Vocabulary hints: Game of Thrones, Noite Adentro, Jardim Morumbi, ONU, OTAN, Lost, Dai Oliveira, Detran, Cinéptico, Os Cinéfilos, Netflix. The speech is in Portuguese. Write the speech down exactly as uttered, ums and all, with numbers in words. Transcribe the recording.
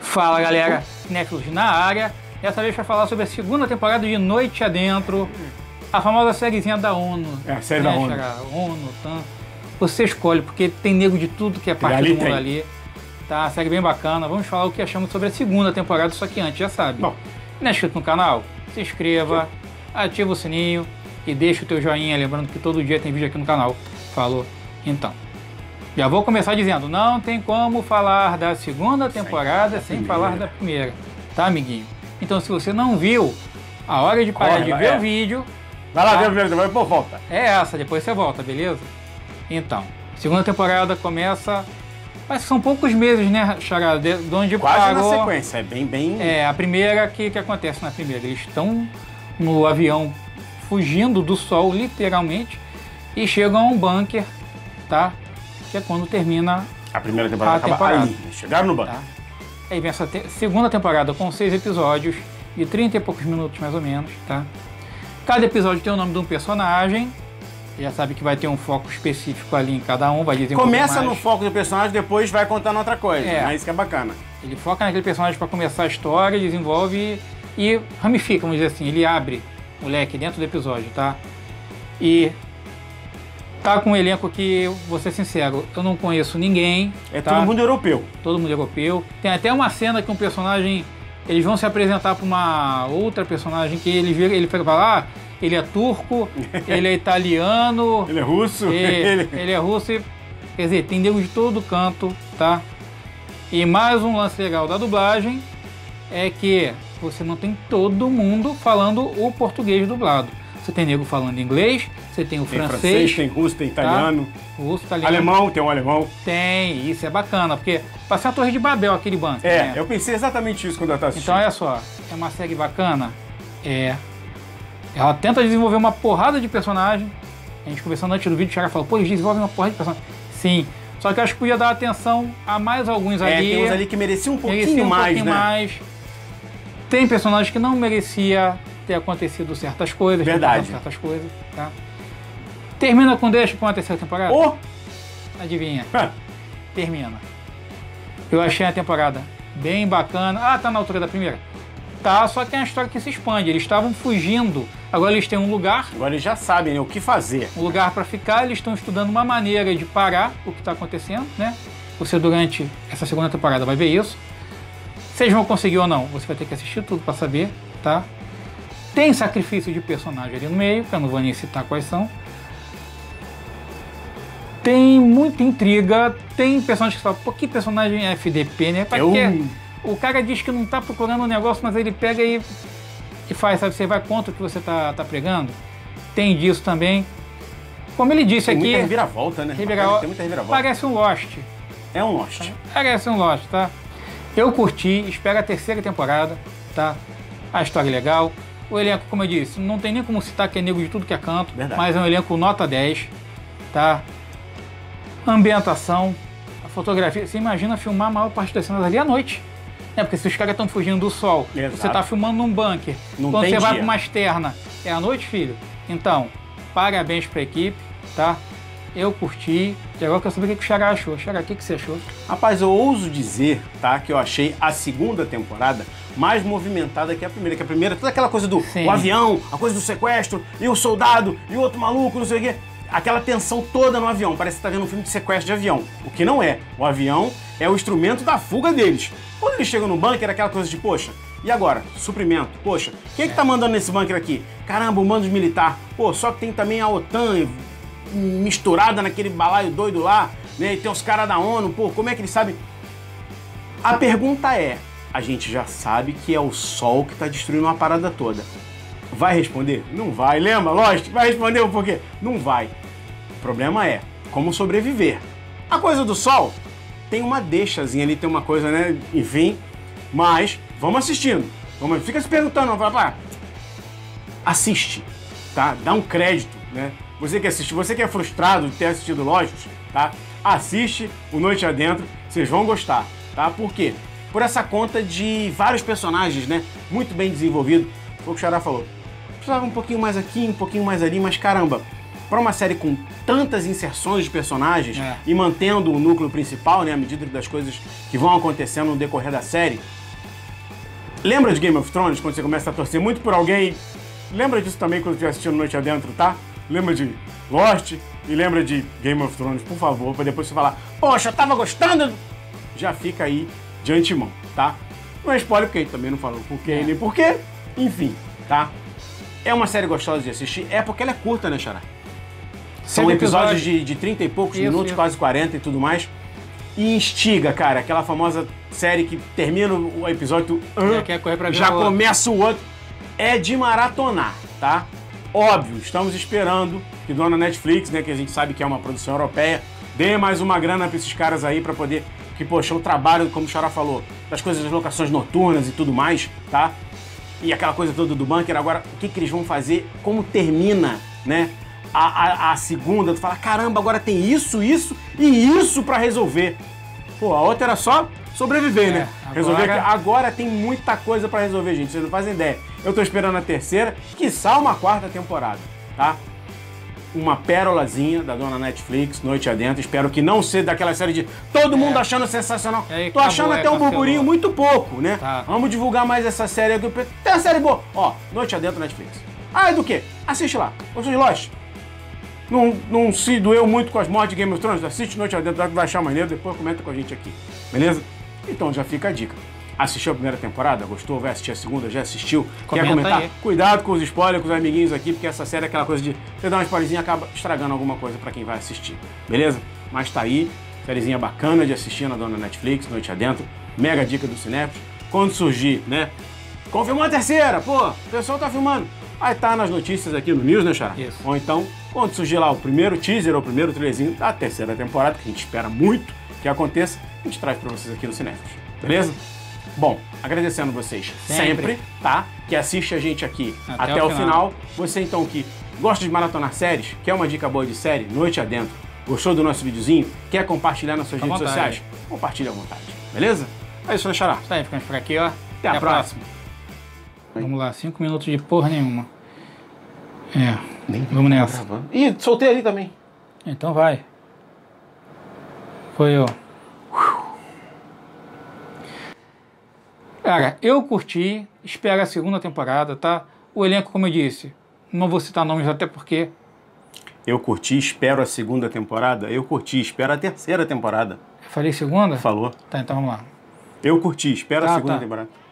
Fala galera, Cinéfilos na área. Dessa vez vai falar sobre a segunda temporada de Noite Adentro, a famosa sériezinha da ONU. É, a série né, da ONU. Cara? ONU, OTAN. Você escolhe, porque tem nego de tudo que é parte do mundo tem. ali. Tá, a série bem bacana. Vamos falar o que achamos sobre a segunda temporada, só que antes, já sabe. Bom. Não é inscrito no canal? Se inscreva, ativa o sininho e deixa o teu joinha, lembrando que todo dia tem vídeo aqui no canal. Falou? Então. Já vou começar dizendo, não tem como falar da segunda temporada sem, sem falar da primeira, tá, amiguinho? Então, se você não viu, a hora de parar Corre, de ver é. o vídeo... Vai lá tá? ver o primeiro temporada e depois volta. É essa, depois você volta, beleza? Então, segunda temporada começa... Mas são poucos meses, né, Chará? De onde Quase parou... na sequência, é bem, bem... É, a primeira, que que acontece na primeira? Eles estão no avião fugindo do sol, literalmente, e chegam a um bunker, tá? Que é quando termina a primeira temporada, a temporada. Acaba aí, chegaram no banco. Tá? Aí vem essa te segunda temporada com seis episódios, de trinta e poucos minutos mais ou menos, tá? Cada episódio tem o nome de um personagem, já sabe que vai ter um foco específico ali em cada um, vai dizer Começa no foco do personagem, depois vai contando outra coisa, é né? Isso que é bacana. Ele foca naquele personagem para começar a história, desenvolve e ramifica, vamos dizer assim, ele abre o leque dentro do episódio, tá? E... tá com um elenco que, vou ser sincero, eu não conheço ninguém. É tá? todo mundo europeu. Todo mundo europeu. Tem até uma cena que um personagem, eles vão se apresentar para uma outra personagem que ele vira, ele fala, ah, ele é turco, ele é italiano. Ele é russo. Ele, ele é russo. E, quer dizer, tem nego de todo canto, tá? E mais um lance legal da dublagem é que você não tem todo mundo falando o português dublado. Você tem nego falando inglês, você tem o tem francês, francês... Tem russo, tem italiano... Tá? Russo, italiano... Alemão, tem um alemão... Tem, isso é bacana, porque passei a Torre de Babel, aquele banco. É, né? Eu pensei exatamente isso quando eu estava assistindo. Então, olha só, é uma série bacana, é... Ela tenta desenvolver uma porrada de personagem. A gente conversando antes do vídeo, o Thiago falou, pô, eles desenvolvem uma porrada de personagem. Sim, só que eu acho que podia dar atenção a mais alguns é, ali... É, tem uns ali que mereciam um pouquinho mereciam um mais, pouquinho né? mais. Tem personagens que não merecia... ter acontecido certas coisas, Verdade. certas coisas, tá? Termina com deixa para uma terceira temporada? Oh! Adivinha? Ah. Termina. Eu achei a temporada bem bacana. Ah, tá na altura da primeira? Tá, só que é uma história que se expande. Eles estavam fugindo, agora eles têm um lugar. Agora eles já sabem, né, o que fazer. Um lugar para ficar, eles estão estudando uma maneira de parar o que está acontecendo, né? Você durante essa segunda temporada vai ver isso. Se eles vão conseguir ou não, você vai ter que assistir tudo para saber, tá? Tem sacrifício de personagem ali no meio, que eu não vou nem citar quais são. Tem muita intriga, tem personagens que falam, pô, que personagem é F D P, né? Pra eu... quê? O cara diz que não tá procurando um negócio, mas ele pega e, e faz, sabe? Você vai contra o que você tá, tá pregando. Tem disso também. Como ele disse tem aqui... Muita reviravolta, né? Reviravolta. Tem muita reviravolta. Parece um Lost. É um Lost. Parece um Lost, tá? Eu curti, espero a terceira temporada, tá? A história é legal. O elenco, como eu disse, não tem nem como citar que é nego de tudo que é canto, Verdade. mas é um elenco nota dez, tá? Ambientação, a fotografia, você imagina filmar a maior parte das cenas ali à noite, né? Porque se os caras estão fugindo do sol, Exato. você tá filmando num bunker, não quando você dia. vai para uma externa, é à noite, filho? Então, parabéns pra equipe, tá? Eu curti, e agora eu quero saber o que o Xará achou. Xará, o que você achou? Rapaz, eu ouso dizer, tá, que eu achei a segunda temporada mais movimentada que a primeira. Que a primeira, toda aquela coisa do o avião, a coisa do sequestro, e o soldado, e o outro maluco, não sei o quê. Aquela tensão toda no avião. Parece que tá vendo um filme de sequestro de avião. O que não é. O avião é o instrumento da fuga deles. Quando eles chegam no bunker, aquela coisa de, poxa, e agora? Suprimento. Poxa, quem é que tá mandando nesse bunker aqui? Caramba, o mando militar. Pô, só que tem também a OTAN... misturada naquele balaio doido lá, né? E tem os caras da ONU, pô, como é que eles sabem? A pergunta é, a gente já sabe que é o sol que tá destruindo uma parada toda. Vai responder? Não vai, lembra? Lógico, vai responder o porquê? Não vai. O problema é, como sobreviver? A coisa do sol tem uma deixazinha ali, tem uma coisa, né? Enfim, mas vamos assistindo. Vamos, fica se perguntando, papá. Assiste, tá? Dá um crédito, né? Você que assiste, você que é frustrado de ter assistido Lost, tá? Assiste o Noite Adentro, vocês vão gostar, tá? Por quê? Por essa conta de vários personagens, né? Muito bem desenvolvido. Foi o que o Xará falou. Precisava um pouquinho mais aqui, um pouquinho mais ali, mas caramba, para uma série com tantas inserções de personagens é. e mantendo o núcleo principal, né, à medida das coisas que vão acontecendo no decorrer da série. Lembra de Game of Thrones, quando você começa a torcer muito por alguém? Lembra disso também quando estiver assistindo Noite Adentro, tá? Lembra de Lost e lembra de Game of Thrones, por favor, para depois você falar, poxa, eu tava gostando! Já fica aí de antemão, tá? Não é spoiler, porque ele também não falou por quê, é. nem por quê. Enfim, tá? É uma série gostosa de assistir, é porque ela é curta, né, Xará? São episódios de, de trinta e poucos isso, minutos, isso. quase quarenta e tudo mais. E instiga, cara, aquela famosa série que termina o episódio, ah, quer correr pra já começa o outro. É de maratonar, tá? Óbvio, estamos esperando que dona Netflix, né, que a gente sabe que é uma produção europeia, dê mais uma grana pra esses caras aí pra poder... Que, poxa, o trabalho, como o Xará falou, das coisas das locações noturnas e tudo mais, tá? E aquela coisa toda do bunker. Agora, o que que eles vão fazer? Como termina, né? A, a, a segunda, tu fala, caramba, agora tem isso, isso e isso pra resolver. Pô, a outra era só sobreviver, é, né? Agora... Resolver. Agora tem muita coisa pra resolver, gente. Vocês não fazem ideia. Eu tô esperando a terceira, quiçá uma quarta temporada, tá? Uma pérolazinha da dona Netflix, Noite Adentro. Espero que não seja daquela série de todo mundo é. achando sensacional. Aí, tô achando até um burburinho muito pouco, né? Tá. Vamos divulgar mais essa série aqui. Tem uma série boa. Ó, Noite Adentro, Netflix. Ah, é do quê? Assiste lá. Gostou de Lost? Não, não se doeu muito com as mortes de Game of Thrones? Assiste Noite Adentro, vai achar maneiro. Depois comenta com a gente aqui, beleza? Então já fica a dica. Assistiu a primeira temporada? Gostou? Vai assistir a segunda? Já assistiu? Comenta, quer comentar? Aí. Cuidado com os spoilers, com os amiguinhos aqui, porque essa série é aquela coisa de você dar uma spoilerzinha e acaba estragando alguma coisa pra quem vai assistir, beleza? Mas tá aí, sériezinha bacana de assistir na dona Netflix, Noite Adentro, mega dica do Cinéptico. Quando surgir, né? Confirmou a terceira, pô, o pessoal tá filmando. Aí tá nas notícias aqui no News, né, Xará? Isso. Ou então, quando surgir lá o primeiro teaser ou o primeiro trailerzinho da terceira temporada, que a gente espera muito que aconteça, a gente traz pra vocês aqui no Cinéptico, beleza? Bom, agradecendo vocês sempre, sempre tá? Que assiste a gente aqui até, até o final. final. Você, então, que gosta de maratonar séries, quer uma dica boa de série, Noite Adentro, gostou do nosso videozinho, quer compartilhar nas suas Tô redes vontade. sociais, compartilha à vontade, beleza? É isso, né, Xará? Isso aí, ficamos por aqui, ó. Até, até a próxima. próxima. Vamos lá, cinco minutos de porra nenhuma. É, Nem vamos nessa. Tá Ih, soltei ali também. Então vai. Foi, ó. Cara, eu curti, espero a segunda temporada, tá? O elenco, como eu disse, não vou citar nomes até porque... Eu curti, espero a segunda temporada. Eu curti, espero a terceira temporada. Eu falei segunda? Falou. Tá, então vamos lá. Eu curti, espero tá, a segunda tá. temporada.